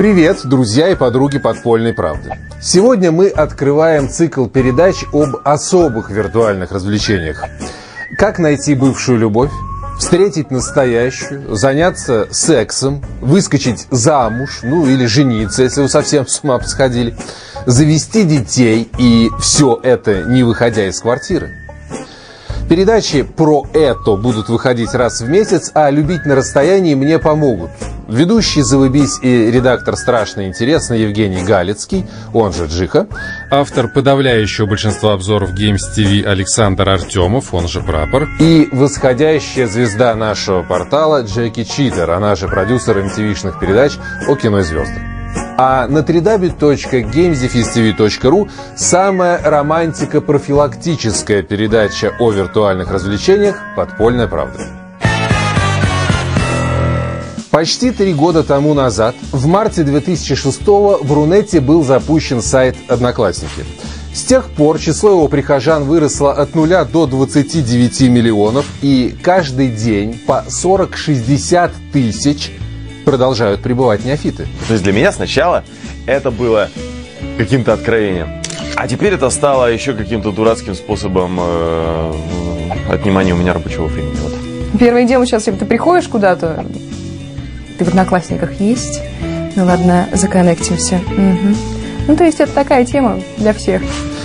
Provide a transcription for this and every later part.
Привет, друзья и подруги «Подпольной правды». Сегодня мы открываем цикл передач об особых виртуальных развлечениях. Как найти бывшую любовь, встретить настоящую, заняться сексом, выскочить замуж, ну или жениться, если вы совсем с ума посходили, завести детей и все это, не выходя из квартиры. Передачи про это будут выходить раз в месяц, а «Любить на расстоянии» мне помогут ведущий «Завыбись» и редактор «Страшно интересно» Евгений Галицкий, он же Джиха, автор подавляющего большинства обзоров Геймс-ТВ Александр Артемов, он же Прапор, и восходящая звезда нашего портала Джекки Читер, она же продюсер MTV-шных передач о кино и звездах. А на 3db.games.fistv.ru самая романтико-профилактическая передача о виртуальных развлечениях «Подпольная правда». Почти 3 года тому назад, в марте 2006-го, в Рунете был запущен сайт «Одноклассники». С тех пор число его прихожан выросло от 0 до 29 миллионов, и каждый день по 40-60 тысяч продолжают прибывать неофиты. То есть для меня сначала это было каким-то откровением, а теперь это стало еще каким-то дурацким способом отнимания у меня рабочего времени. Вот. Первое дело сейчас, если ты приходишь куда-то, ты в «Одноклассниках» есть? Ну ладно, законнектимся. Угу. Ну то есть это такая тема для всех.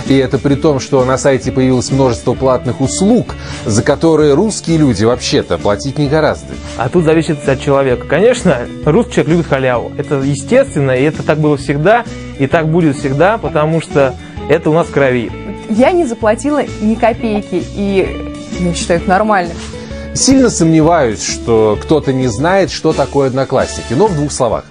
И это при том, что на сайте появилось множество платных услуг, за которые русские люди вообще-то платить не гораздо. А тут зависит от человека. Конечно, русский человек любит халяву. Это естественно, и это так было всегда, и так будет всегда, потому что это у нас в крови. Я не заплатила ни копейки, и я считаю это нормально. Сильно сомневаюсь, что кто-то не знает, что такое «Одноклассники», но в 2 словах.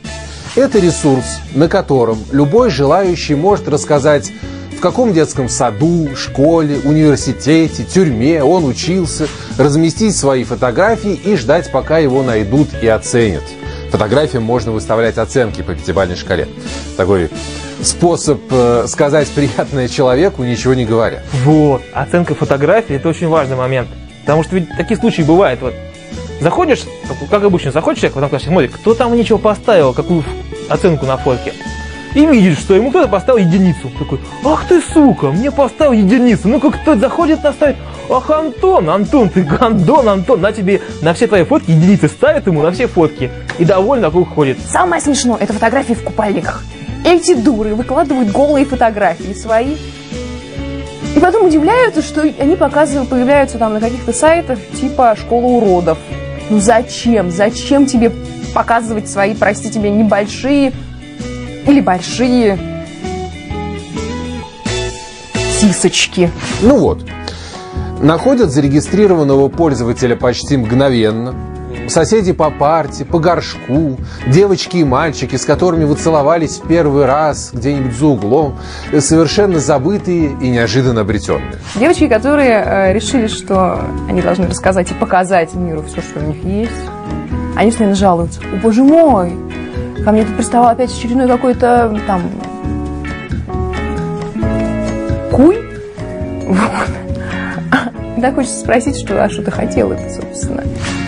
Это ресурс, на котором любой желающий может рассказать, в каком детском саду, школе, университете, тюрьме он учился, разместить свои фотографии и ждать, пока его найдут и оценят. Фотографиям можно выставлять оценки по 5-бальной шкале. Такой способ сказать приятное человеку, ничего не говоря. Вот, оценка фотографии – это очень важный момент. Потому что ведь такие случаи бывают. Вот. Заходишь, как обычно, заходишь человек, потом смотрит, кто там ничего поставил, какую оценку на фотке. И видишь, что ему кто-то поставил единицу. Такой, ах ты, сука, мне поставил единицу. Ну-ка, кто-то заходит, наставит. Ах, Антон, ты гандон, Антон, на тебе, на все твои фотки единицы ставят ему, на все фотки. И довольно такой уходит. Самое смешное, это фотографии в купальниках. Эти дуры выкладывают голые фотографии свои. И потом удивляются, что они показывают, появляются там на каких-то сайтах типа «Школа уродов». Ну зачем? Зачем тебе показывать свои, прости тебя, небольшие или большие сисочки? Ну вот. Находят зарегистрированного пользователя почти мгновенно. Соседи по парте, по горшку, девочки и мальчики, с которыми вы целовались в первый раз где-нибудь за углом, совершенно забытые и неожиданно обретенные. Девочки, которые решили, что они должны рассказать и показать миру все, что у них есть, они постоянно жалуются. О, боже мой, ко мне тут приставал опять очередной какой-то там куй. Вот. Да, хочется спросить, что ты хотел это, собственно.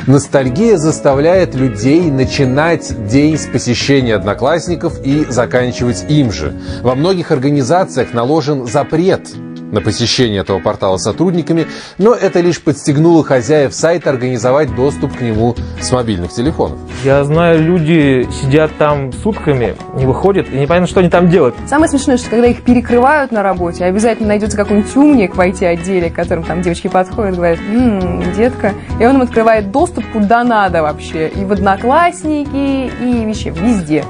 Ностальгия заставляет людей начинать день с посещения «Одноклассников» и заканчивать им же. Во многих организациях наложен запрет на посещение этого портала сотрудниками, но это лишь подстегнуло хозяев сайта организовать доступ к нему с мобильных телефонов. Я знаю, люди сидят там сутками, не выходят, и непонятно, что они там делают. Самое смешное, что когда их перекрывают на работе, обязательно найдется какой-нибудь умник в IT-отделе, к которым там девочки подходят, говорят, детка, и он им открывает доступ куда надо вообще, и в «Одноклассники», и вообще везде.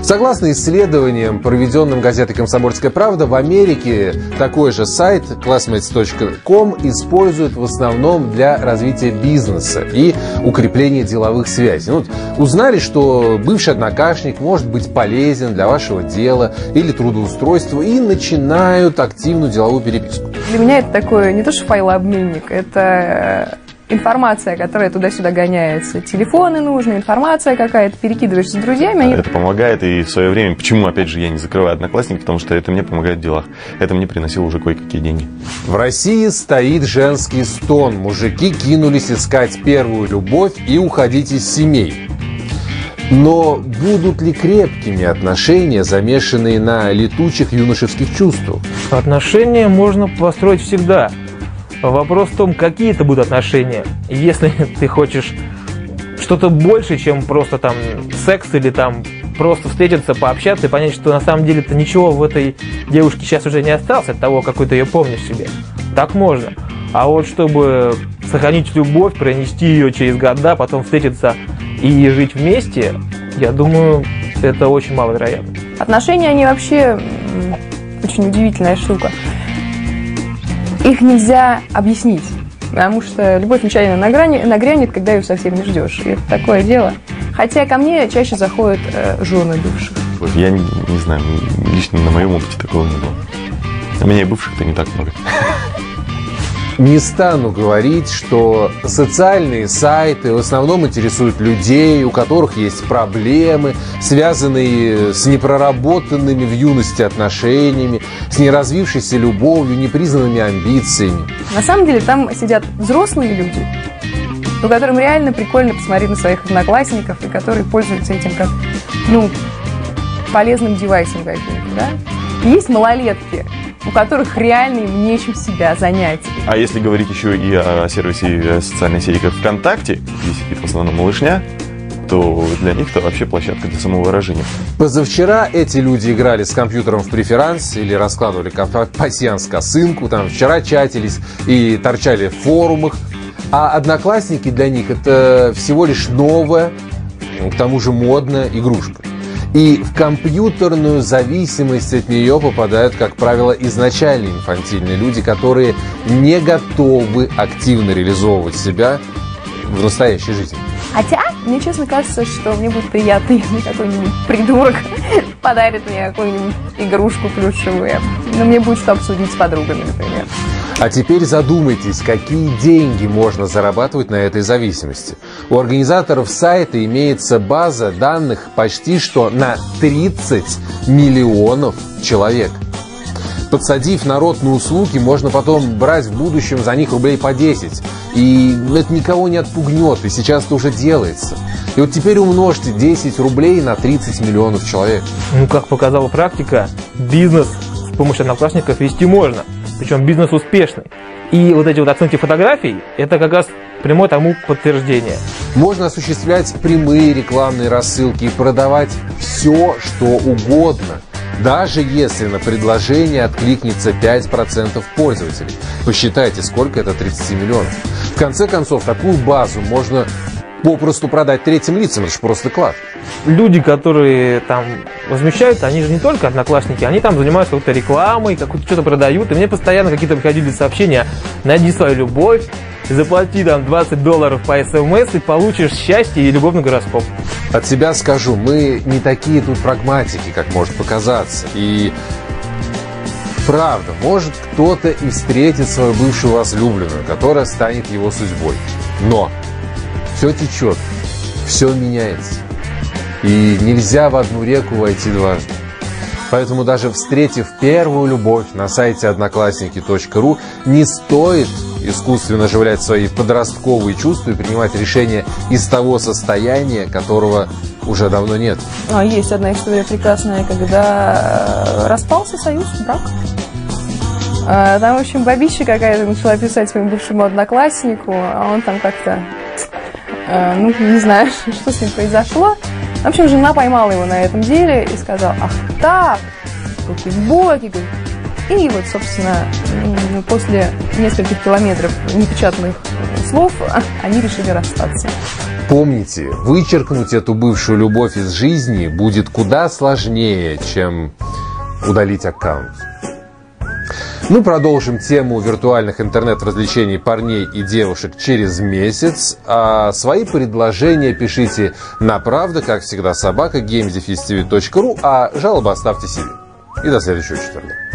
Согласно исследованиям, проведенным газетой «Комсомольская правда», в Америке такой же сайт classmates.com используют в основном для развития бизнеса и укрепления деловых связей. Ну, узнали, что бывший однокашник может быть полезен для вашего дела или трудоустройства, и начинают активную деловую переписку. Для меня это такое не то что файлообменник, это информация, которая туда-сюда гоняется. Телефоны нужны, информация какая-то, перекидываешься с друзьями. Они... Это помогает, и в свое время, почему, опять же, я не закрываю «Одноклассники», потому что это мне помогает в делах. Это мне приносило уже кое-какие деньги. В России стоит женский стон. Мужики кинулись искать первую любовь и уходить из семей. Но будут ли крепкими отношения, замешанные на летучих юношеских чувствах? Отношения можно построить всегда. Вопрос в том, какие это будут отношения. Если ты хочешь что-то больше, чем просто там секс или там просто встретиться, пообщаться и понять, что на самом деле-то ничего в этой девушке сейчас уже не осталось от того, какой ты ее помнишь себе. Так можно. А вот чтобы сохранить любовь, пронести ее через года, потом встретиться и жить вместе, я думаю, это очень маловероятно. Отношения, они вообще очень удивительная штука. Их нельзя объяснить, потому что любовь нечаянно нагрянет, когда ее совсем не ждешь. И это такое дело. Хотя ко мне чаще заходят жены бывших. Я не знаю, лично на моем опыте такого не было. У меня и бывших-то не так много. Не стану говорить, что социальные сайты в основном интересуют людей, у которых есть проблемы, связанные с непроработанными в юности отношениями, с неразвившейся любовью, непризнанными амбициями. На самом деле там сидят взрослые люди, у которых реально прикольно посмотреть на своих одноклассников и которые пользуются этим как, полезным девайсом каким-то, да? Есть малолетки, у которых реально им нечем себя занять. А если говорить еще и о сервисе социальной сети, как ВКонтакте, где сидит в основном малышня, то для них это вообще площадка для самовыражения. Позавчера эти люди играли с компьютером в преферанс или раскладывали пасьянс-косынку, там вчера чатились и торчали в форумах. А одноклассники для них это всего лишь новая, к тому же модная игрушка. И в компьютерную зависимость от нее попадают, как правило, изначально инфантильные люди, которые не готовы активно реализовывать себя в настоящей жизни. Хотя, мне честно кажется, что мне будет приятно, если какой-нибудь придурок подарит мне какую-нибудь игрушку плюшевую. Но мне будет что обсудить с подругами, например. А теперь задумайтесь, какие деньги можно зарабатывать на этой зависимости. У организаторов сайта имеется база данных почти что на 30 миллионов человек. Подсадив народ на услуги, можно потом брать в будущем за них рублей по 10. И это никого не отпугнет, и сейчас это уже делается. И вот теперь умножьте 10 рублей на 30 миллионов человек. Как показала практика, бизнес с помощью одноклассников вести можно. Причем бизнес успешный. И вот эти вот оценки фотографий – это как раз прямое тому подтверждение. Можно осуществлять прямые рекламные рассылки и продавать все, что угодно. Даже если на предложение откликнется 5% пользователей. Посчитайте, сколько это 30 миллионов. В конце концов, такую базу можно попросту продать третьим лицам. Это же просто клад. Люди, которые там возмещаются, они же не только одноклассники, они там занимаются какой-то рекламой, что-то продают. И мне постоянно какие-то приходили сообщения: найди свою любовь, заплати там $20 по СМС и получишь счастье и любовный гороскоп. От себя скажу, мы не такие тут прагматики, как может показаться. И правда, может кто-то и встретит свою бывшую возлюбленную, которая станет его судьбой. Но все течет, все меняется. И нельзя в одну реку войти дважды. Поэтому даже встретив первую любовь на сайте одноклассники.ру, не стоит искусственно оживлять свои подростковые чувства и принимать решения из того состояния, которого уже давно нет. Есть одна история прекрасная, когда распался союз, брак. Там, в общем, бабища какая-то начала писать своему бывшему однокласснику, а он там как-то, не знаю, что с ним произошло. В общем, жена поймала его на этом деле и сказала: ах так, руки в боки. И вот, собственно, после нескольких километров непечатных слов они решили расстаться. Помните, вычеркнуть эту бывшую любовь из жизни будет куда сложнее, чем удалить аккаунт. Продолжим тему виртуальных интернет-развлечений парней и девушек через месяц. А свои предложения пишите на правда, как всегда, @games.fistv.ru, а жалобы оставьте себе. И до следующего четверга.